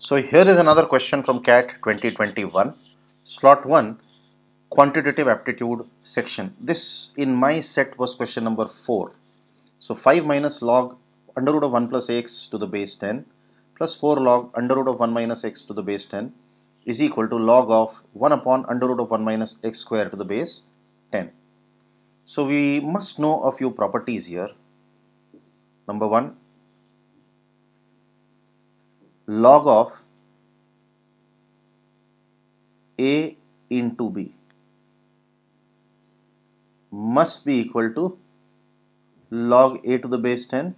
So here is another question from CAT 2021, slot 1, quantitative aptitude section. This in my set was question number 4. So 5 minus log under root of 1 plus x to the base 10 plus 4 log under root of 1 minus x to the base 10 is equal to log of 1 upon under root of 1 minus x square to the base 10. So we must know a few properties here. Number 1, log of A into B must be equal to log A to the base 10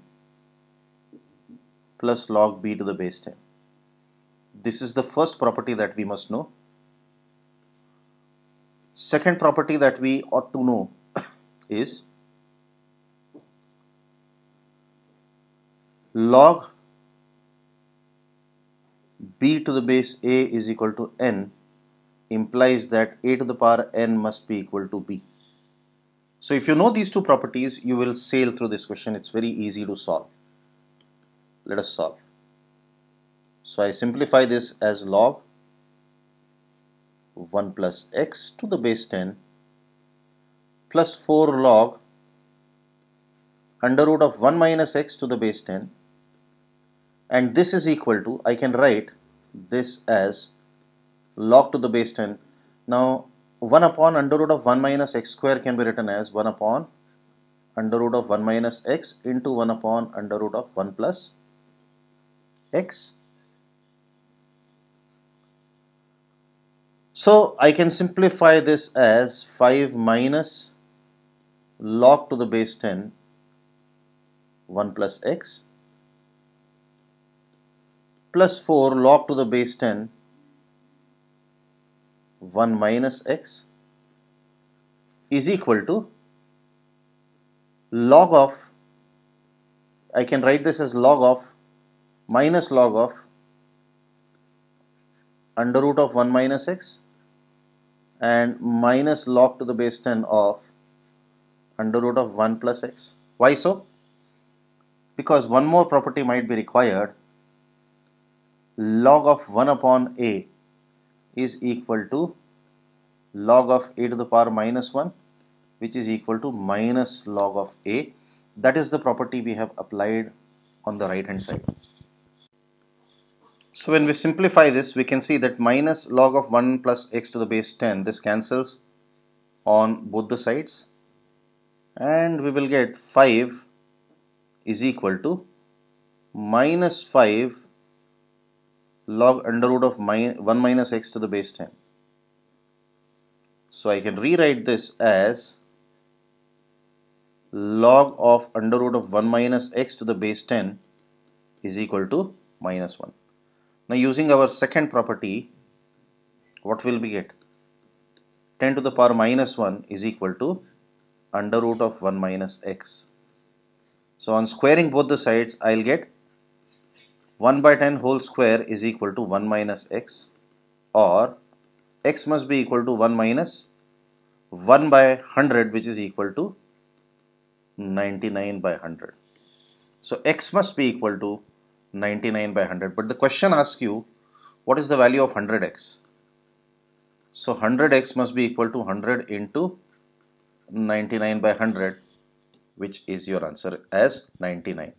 plus log B to the base 10. This is the first property that we must know. Second property that we ought to know is log b to the base a is equal to n implies that a to the power n must be equal to b. So if you know these two properties, you will sail through this question. It's very easy to solve. Let us solve. So I simplify this as log 1 plus x to the base 10 plus 4 log under root of 1 minus x to the base 10, and this is equal to, I can write this as log to the base 10. Now 1 upon under root of 1 minus x square can be written as 1 upon under root of 1 minus x into 1 upon under root of 1 plus x. So I can simplify this as 5 minus log to the base 10 1 plus x plus 4 log to the base 10 1 minus x is equal to log of, I can write this as log of minus log of under root of 1 minus x and minus log to the base 10 of under root of 1 plus x. Why so? Because one more property might be required. Log of 1 upon a is equal to log of a to the power minus 1, which is equal to minus log of a. That is the property we have applied on the right hand side. So when we simplify this, we can see that minus log of 1 plus x to the base 10, this cancels on both the sides, and we will get 5 is equal to minus 5 log under root of 1 minus x to the base 10. So I can rewrite this as log of under root of 1 minus x to the base 10 is equal to minus 1. Now using our second property, what will we get? 10 to the power minus 1 is equal to under root of 1 minus x. So on squaring both the sides, I will get 1 by 10 whole square is equal to 1 minus x, or x must be equal to 1 minus 1 by 100, which is equal to 99 by 100. So x must be equal to 99 by 100. But the question asks you, what is the value of 100x? So 100x must be equal to 100 into 99 by 100, which is your answer as 99.